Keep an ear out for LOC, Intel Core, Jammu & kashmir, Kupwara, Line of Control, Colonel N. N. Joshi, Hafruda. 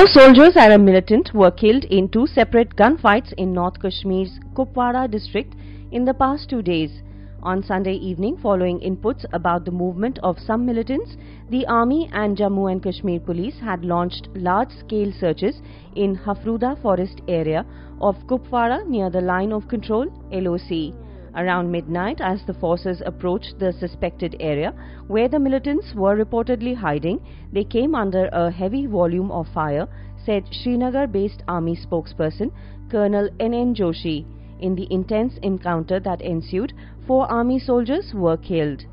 4 soldiers and a militant were killed in 2 separate gunfights in North Kashmir's Kupwara district in the past 2 days. On Sunday evening, following inputs about the movement of some militants, the Army and Jammu and Kashmir Police had launched large-scale searches in Hafruda forest area of Kupwara near the Line of Control (LOC). Around midnight, as the forces approached the suspected area where the militants were reportedly hiding, they came under a heavy volume of fire, said Srinagar-based Army spokesperson Colonel N. N. Joshi. In the intense encounter that ensued, 4 Army soldiers were killed.